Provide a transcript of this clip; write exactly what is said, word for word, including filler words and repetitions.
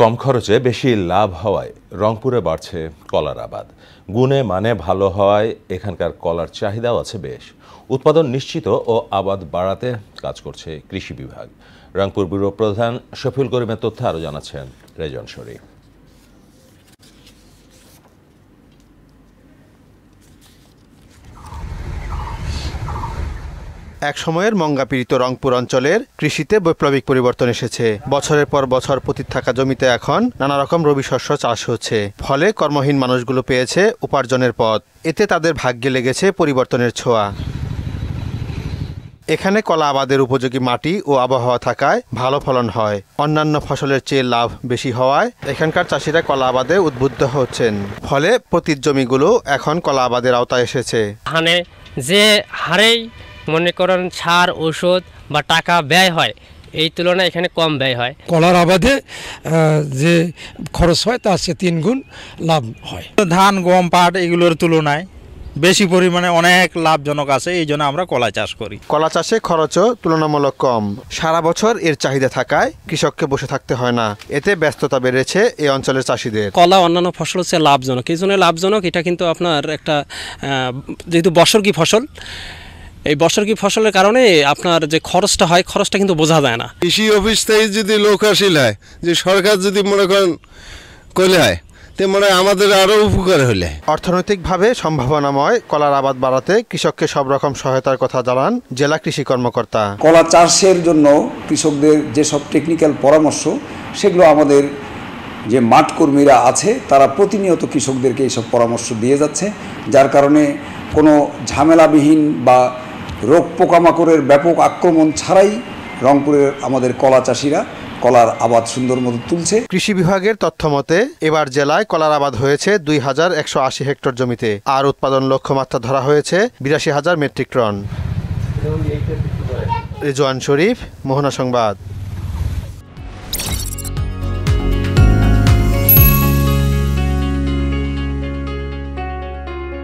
কম খরচে বেশি লাভ হওয়ায় রংপুরে বাড়ছে কলার আবাদ। গুণে মানে ভালো হওয়ায় এখানকার কলার চাহিদাও আছে বেশ। উৎপাদন নিশ্চিত ও আবাদ বাড়াতে কাজ করছে কৃষি বিভাগ। রংপুর ব্যুরো প্রধান শফিউল করিমের তথ্য আরও জানাচ্ছেন রেজন শরীফ। এক সময়ের মঙ্গাপীড়িত রংপুর অঞ্চলের কৃষিতে বৈপ্লবিক পরিবর্তন এসেছে। বছরের পর বছর পতিত থাকা জমিতে এখন নানা রকম রবি শস্য চাষ হচ্ছে, ফলে কর্মহীন মানুষগুলো পেয়েছে উপার্জনের পথ। এতে তাদের ভাগ্যে লেগেছে পরিবর্তনের ছোঁয়া। এখানে কলা আবাদের উপযোগী মাটি ও আবহাওয়া থাকায় ভালো ফলন হয়। অন্যান্য ফসলের চেয়ে লাভ বেশি হওয়ায় এখানকার চাষিরা কলা আবাদে উদ্বুদ্ধ হচ্ছেন, ফলে পতিত জমিগুলো এখন কলা আবাদের আওতায় এসেছে। ধানে যে হারেই মনে করেন সার, ঔষধ বা টাকা ব্যয় হয়, এই তুলনায় এখানে কম ব্যয় হয়। কলার আবাদে যে খরচ হয় তার চেয়ে তিন গুণ লাভ হয়। ধান, গম, পাট এগুলোর তুলনায় বেশি পরিমাণে অনেক লাভজনক আছে, এই জন্য আমরা কলা চাষ করি। কলা চাষে খরচও তুলনামূলক কম। সারা বছর এর চাহিদা থাকায় কৃষককে বসে থাকতে হয় না। এতে ব্যস্ততা বেড়েছে এই অঞ্চলের চাষিদের। কলা অন্যান্য ফসল হচ্ছে লাভজনক, এই জন্য লাভজনক। এটা কিন্তু আপনার একটা যেহেতু বর্ষকী ফসল, এই বর্ষকী ফসলের কারণে আপনার যে খরচটা হয়, খরচটা কিন্তু বোঝা যায় না। কৃষি অফিস থেকে যদি লোক আসিল হয়, যে সরকার যদি মনে করেন কইলে হয়, তে মনে হয় আমাদের আরও উপকার হলে। অর্থনৈতিকভাবে সম্ভাবনাময় কলার আবাদ বাড়াতে কৃষককে সব রকম সহায়তার কথা জানান জেলা কৃষি কর্মকর্তা। কলা চাষের জন্য কৃষকদের যেসব টেকনিক্যাল পরামর্শ, সেগুলো আমাদের যে মাঠ কর্মীরা আছে তারা প্রতিনিয়ত কৃষকদেরকে এইসব পরামর্শ দিয়ে যাচ্ছে, যার কারণে কোনো ঝামেলাবিহীন বা রোগ পোকামাকড়ের ব্যাপক আক্রমণ ছাড়াই রংপুরের আমাদের কলা চাষিরা কলার আবাদ সুন্দর মতো তুলছে। কৃষি বিভাগের তথ্য মতে এবার জেলায় কলার আবাদ হয়েছে দুই হাজার একশো আশি হেক্টর জমিতে, আর উৎপাদন লক্ষ্যমাত্রা ধরা হয়েছে বিরাশি হাজার মেট্রিক টন। রেজওয়ান শরীফ, মোহনা সংবাদ।